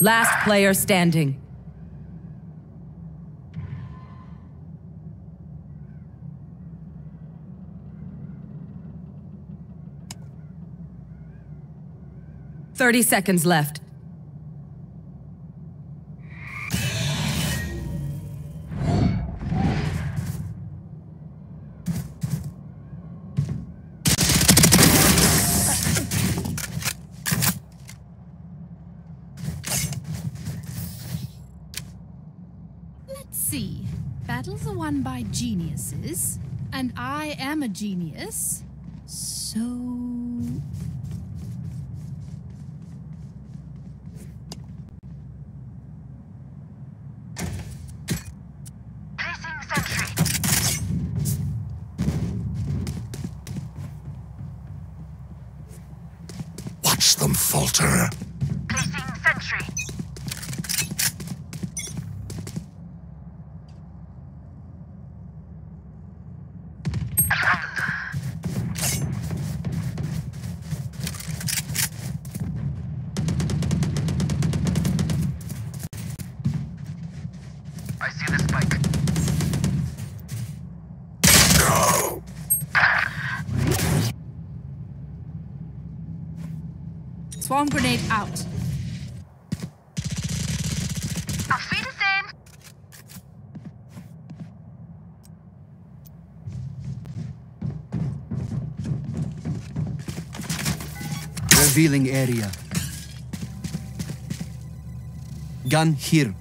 Last player standing. Thirty seconds left. See, battles are won by geniuses, and I am a genius, so... falter. Placing sentry. I see the spike. Go! Swarm grenade out. Revealing area. Gun here.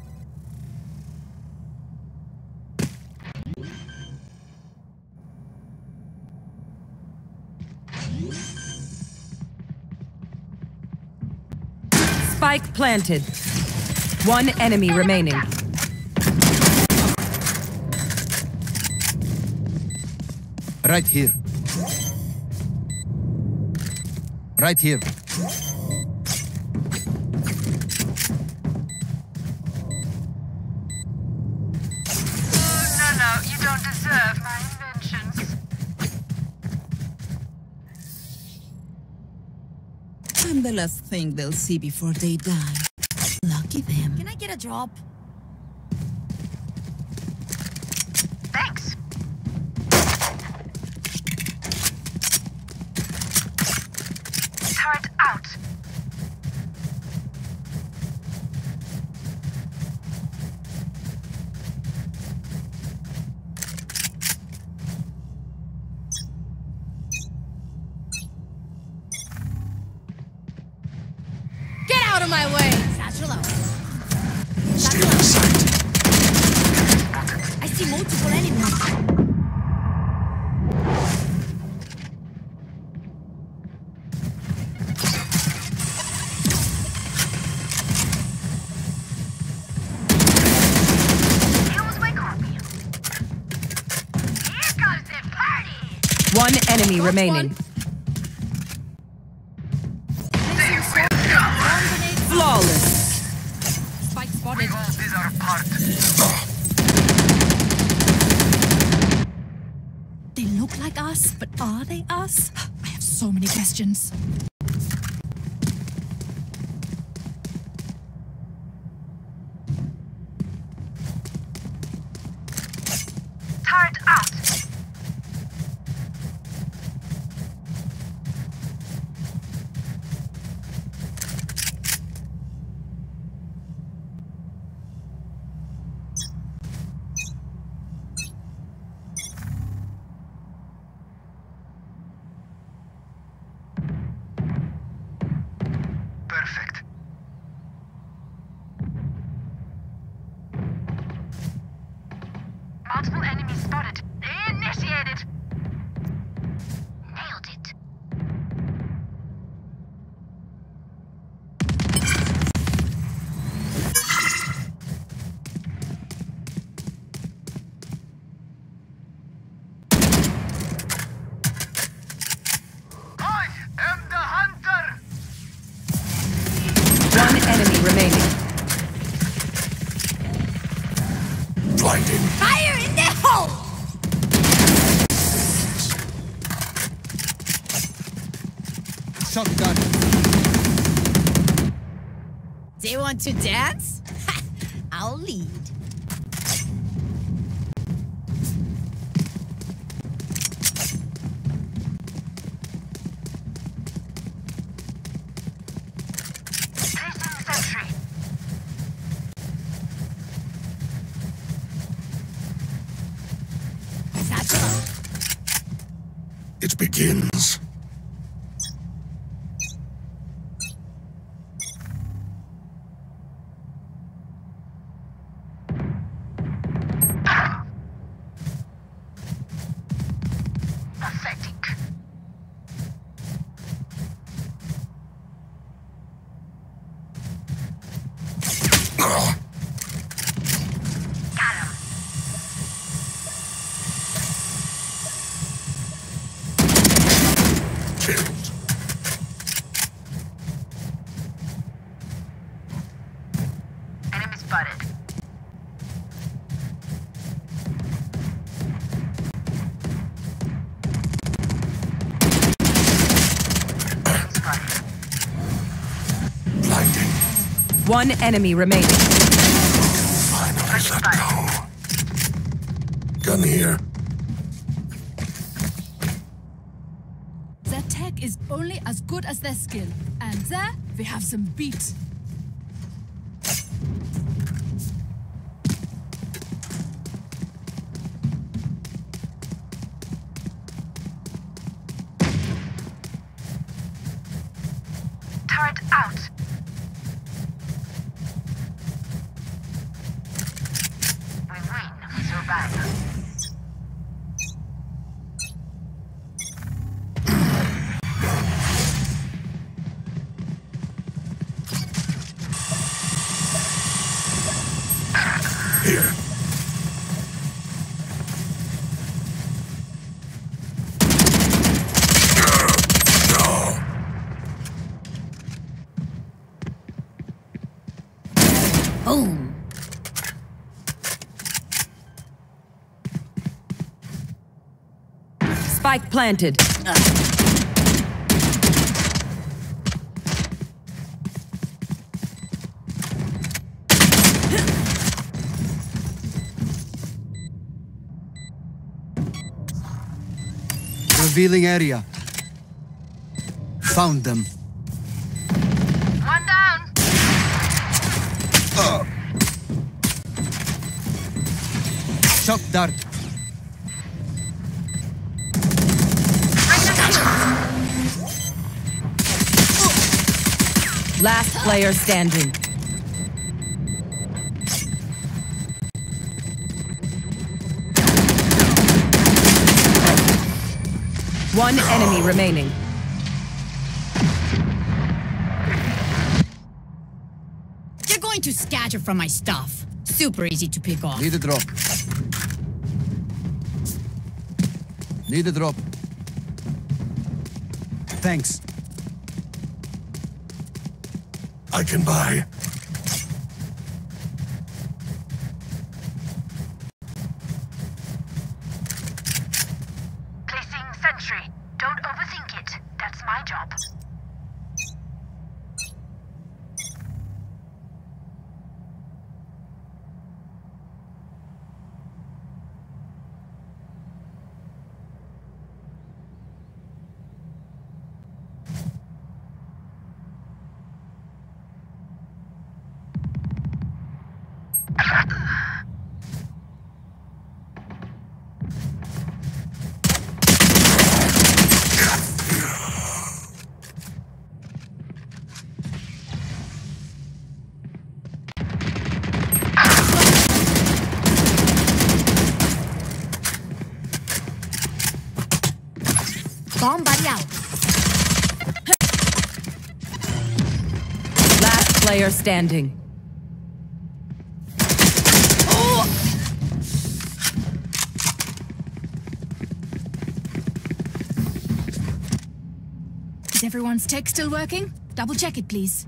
Spike planted. One enemy remaining. Right here. Right here. No, you don't deserve my inventions. I'm the last thing they'll see before they die. Lucky them. Can I get a drop? Thanks. Turret out. Get out of my way! Satchel out. Still in sight. I see multiple enemies. One enemy remaining. Flawless. Spike spotted. These are apart. They look like us, but are they us? I have so many questions. Turret out. Perfect. Multiple enemies spotted. Initiated. Nailed it. I am the hunter. One enemy remaining. Blinding. Fire in the hole! Chuck Dart. They want to dance? Ha! I'll lead. Placing sentry. Satchel out. It begins. Pathetic. Ah, Got him. One enemy remaining. Finally let go. Gun here. Their tech is only as good as their skill. And there, we have some beat. Turret out. We win, we survive. Boom. Spike planted. Revealing area. Found them. Chuck Dart. Last player standing. One enemy remaining. You're going to scatter from my stuff. Super easy to pick off. Need a drop. Need a drop. Thanks. I can buy. Placing sentry. Don't overthink it. That's my job. Somebody out. Last player standing. Oh. Is everyone's tech still working? Double check it, please.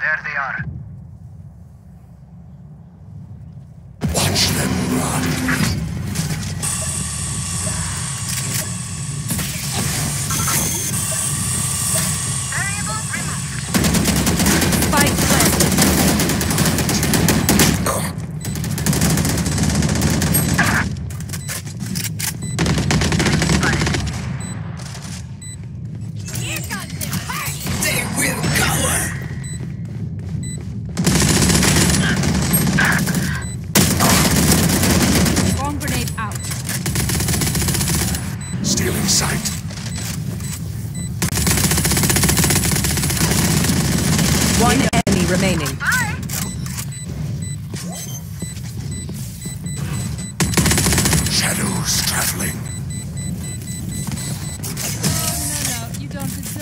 There they are. Watch them run. Variable removed. Fight planted. Here comes the party. They will cover. Sight. One enemy remaining. Bye. Shadows traveling. No, you don't.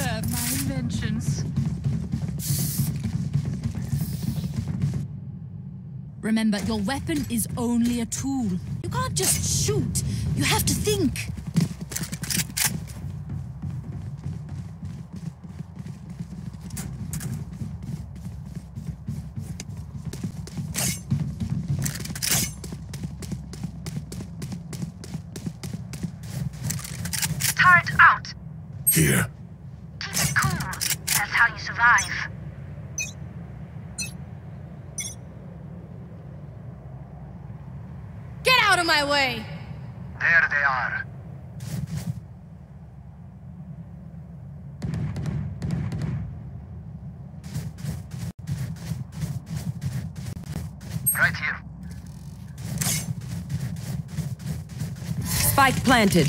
Remember, your weapon is only a tool. You can't just shoot. You have to think. Turret out. Here. Keep it cool. That's how you survive. Out of my way. There they are. Right here. Spike planted.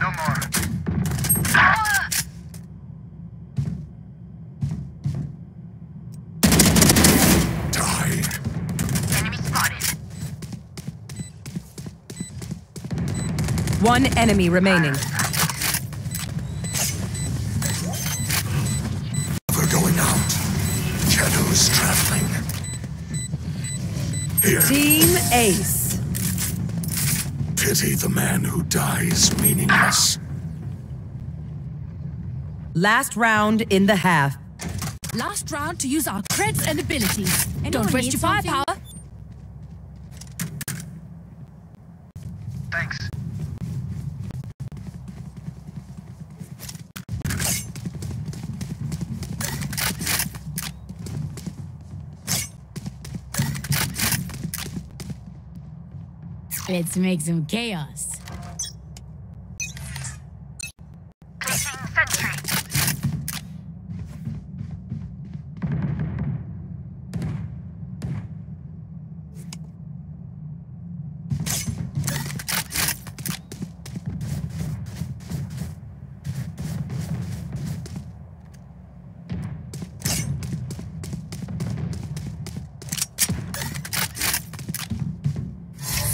No more. One enemy remaining. We're going out. Shadows traveling. Here. Team Ace. Pity the man who dies meaningless. Last round in the half. Last round to use our creds and abilities. Anyone don't waste your firepower. Thanks. Let's make some chaos. Placing sentry.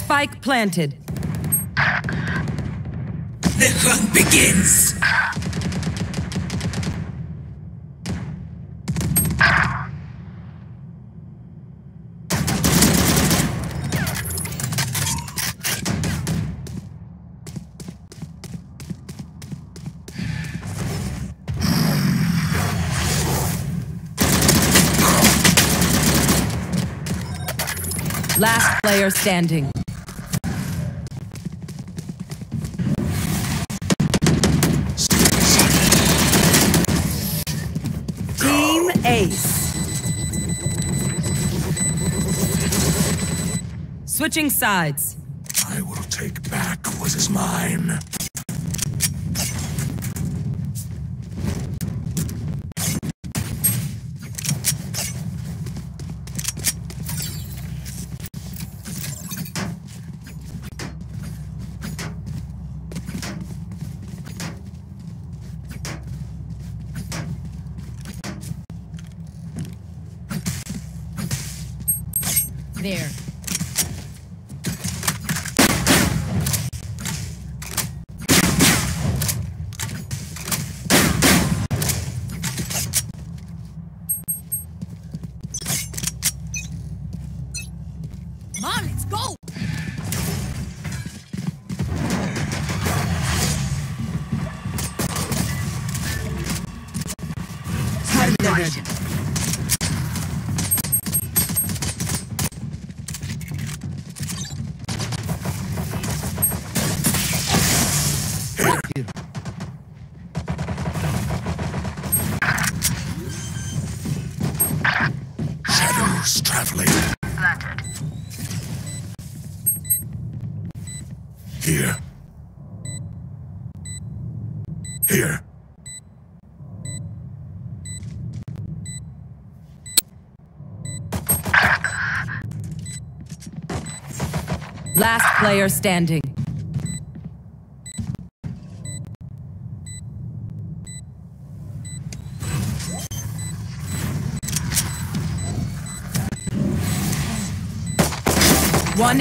Spike planted. The hunt begins. Last player standing. Switching sides. I will take back what is mine. There. Come on, let's go! Shadows traveling. Planted. Here. Here. Last player standing. One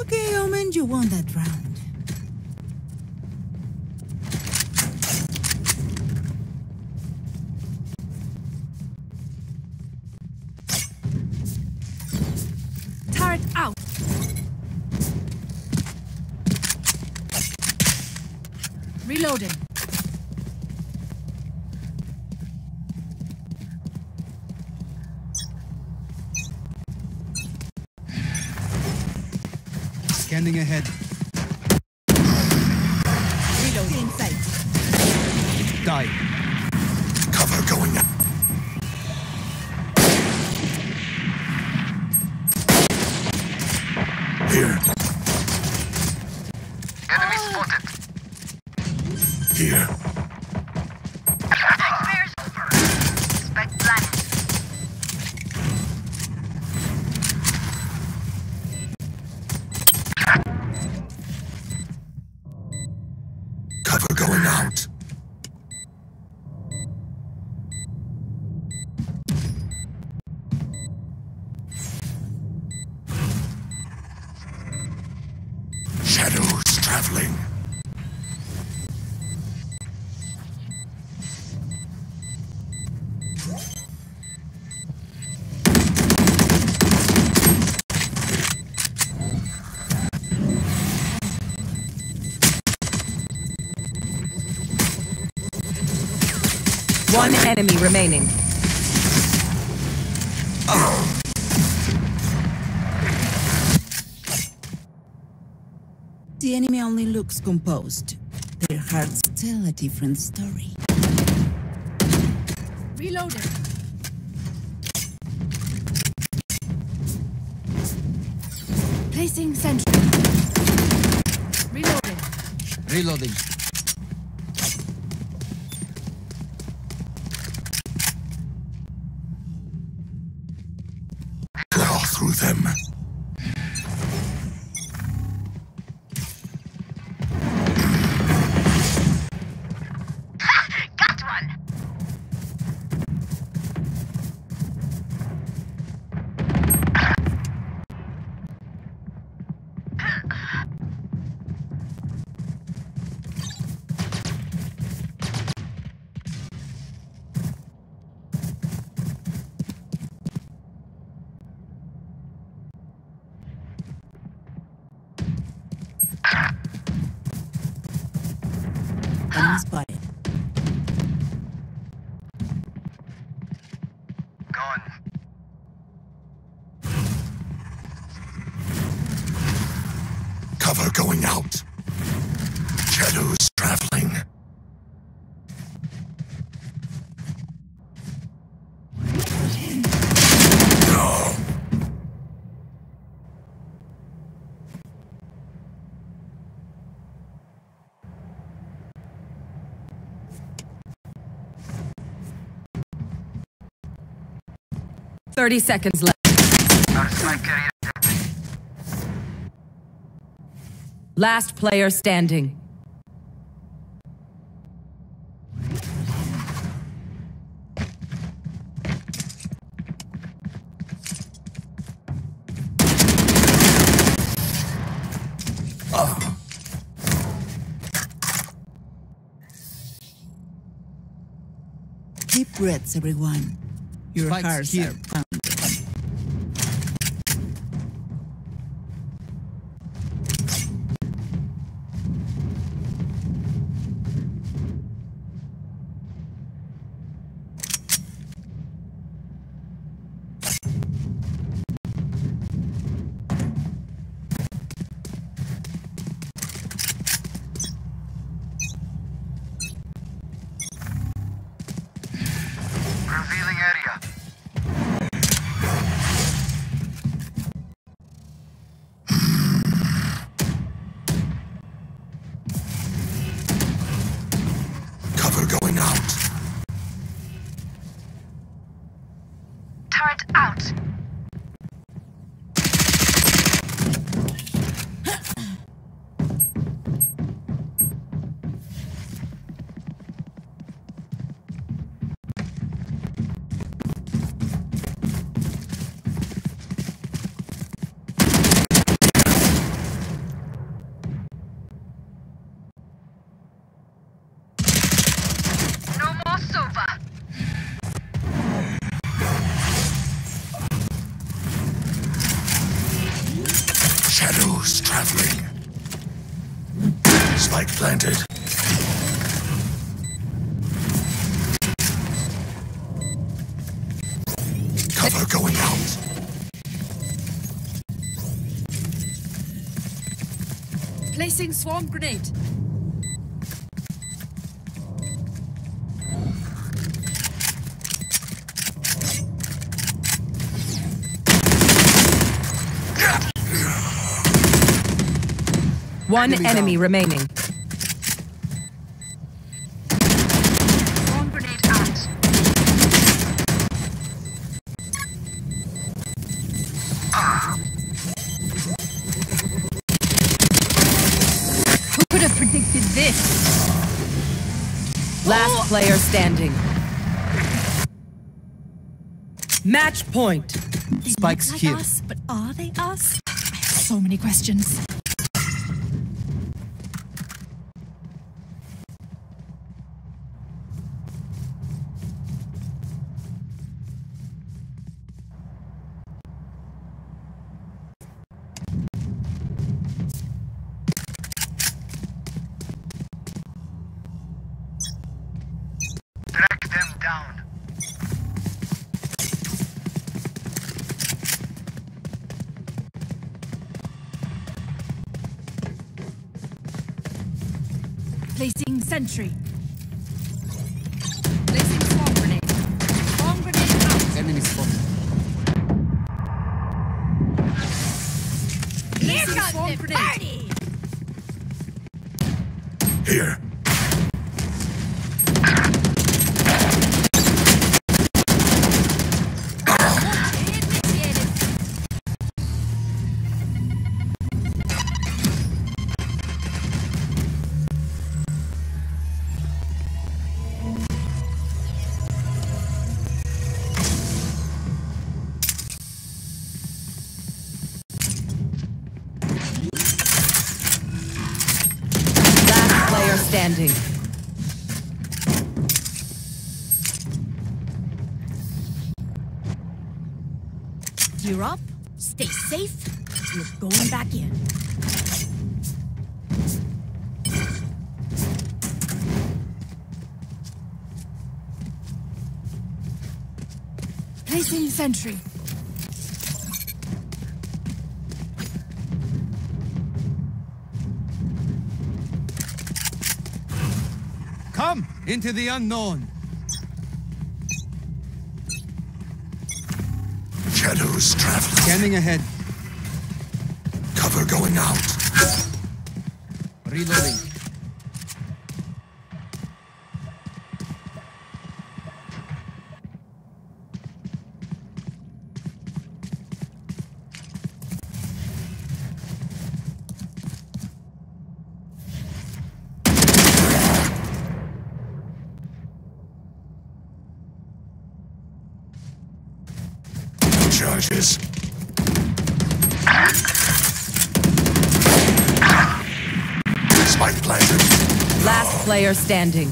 Okay, Omen, you won that round. Reloading. Scanning ahead. Reloading in sight. Die. Cover going up. Here. Enemy spotted. Here. Bears over. Spec black. Cover going out. Shadows traveling. One enemy remaining. Oh. The enemy only looks composed. Their hearts tell a different story. Reloading. Placing sentry. Reloading. Reloading. Through them. Got one. Spotted. Gone. Cover going out. Shadows traveling. No. Thirty seconds left. Last player standing. Oh. Deep breaths, everyone. Your hearts are pumping. Revealing area. Shadows traveling. Spike planted. Cover going out. Placing swarm grenade. One enemy remaining. Swarm grenade out. Who could have predicted this? Last player standing. Match point. Spikes here. But are they us? I have so many questions. Placing sentry. Placing swarm grenade. Swarm grenade out. Enemy spotted. Here comes the party! Here. Standing. Gear up, stay safe, we're going back in. Placing sentry. Come into the unknown. Shadows traveling. Scanning ahead. Cover going out. Reloading. Charges. Spike planted. Last player standing.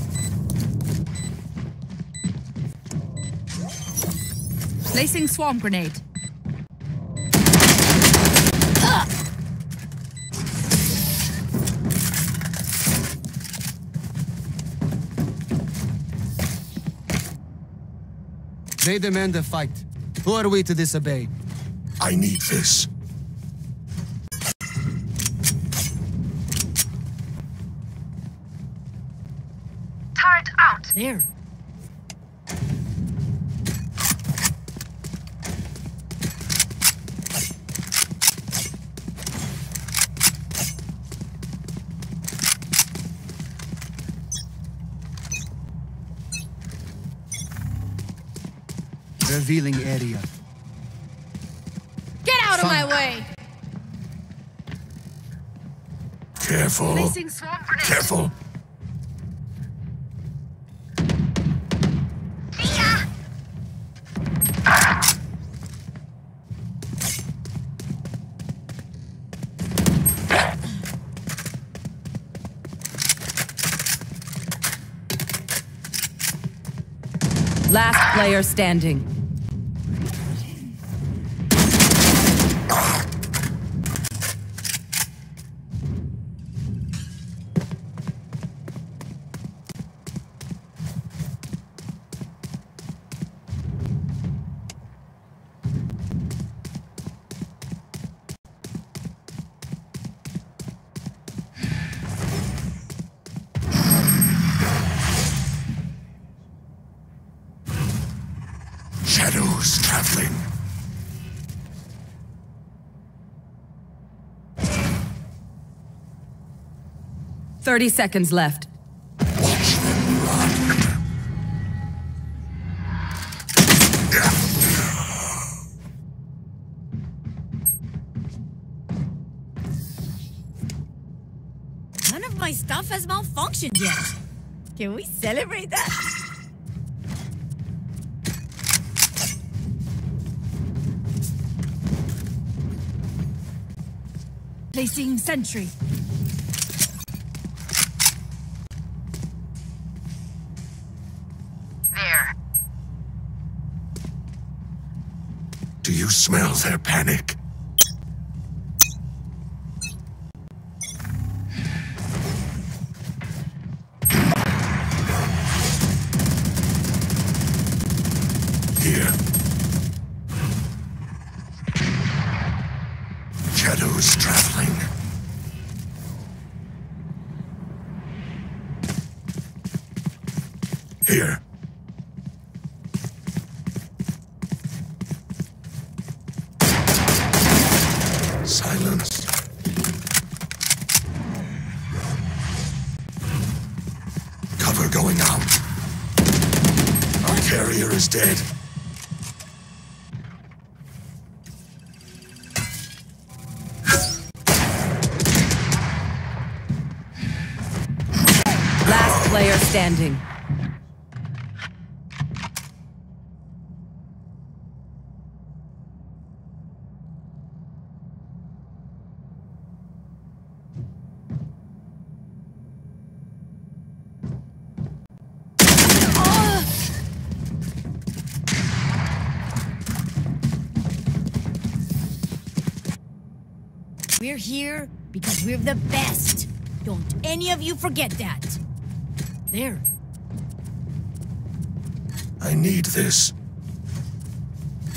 Placing swarm grenade. They demand a fight. Who are we to disobey? I need this. Turret out. There. Revealing area. Get out of my way! Careful. Careful. Last player standing. was traveling. Thirty seconds left. Watch them run. None of my stuff has malfunctioned yet. Can we celebrate that? Placing sentry. There. Do you smell their panic? Here. Shadows traveling. Here. Silence. Cover going out. Our carrier is dead. Player standing. We're here because we're the best. Don't any of you forget that. There. I need this.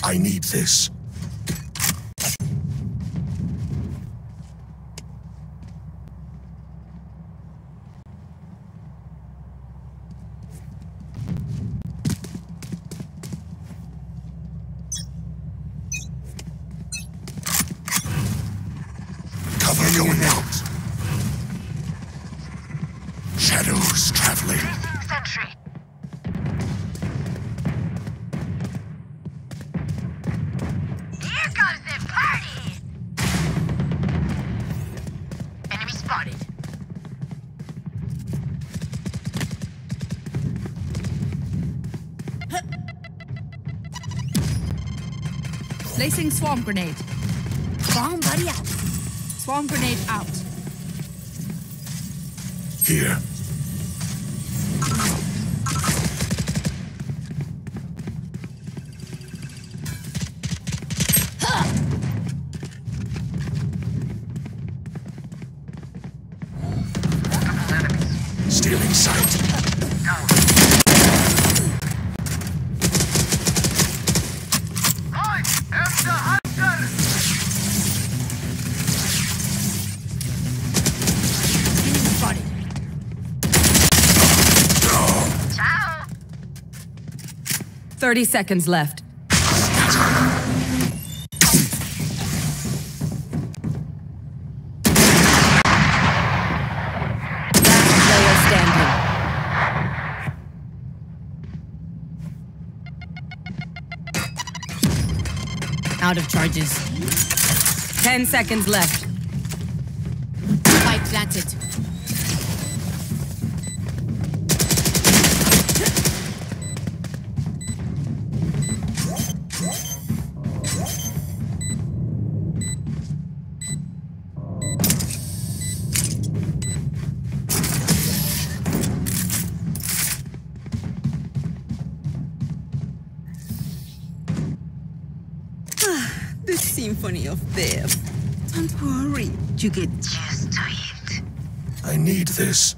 I need this. Cover going out. Shadows traveling. Sentry. Here goes the party. Enemy spotted. Placing swarm grenade. Bomb buddy out. Swarm grenade out. Here. Stealing sight. Go. Everybody. No. Ciao. 30 seconds left. Out of charges. 10 seconds left. Spike planted. The symphony of death. Don't worry, you get used to it. I need this.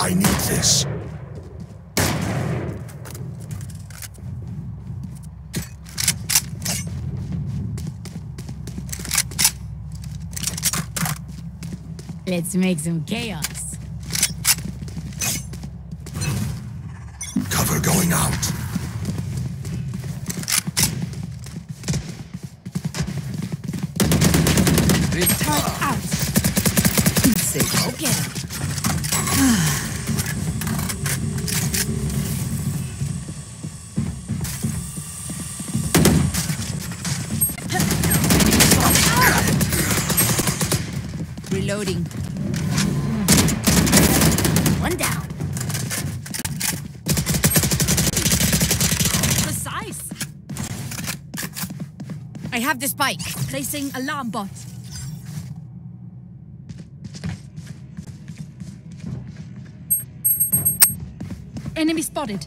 I need this. Let's make some chaos. Return out. Say again. Reloading. One down. Precise. I have the spike. Placing alarm bot. Enemy spotted.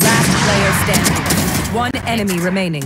Last player standing. One enemy remaining.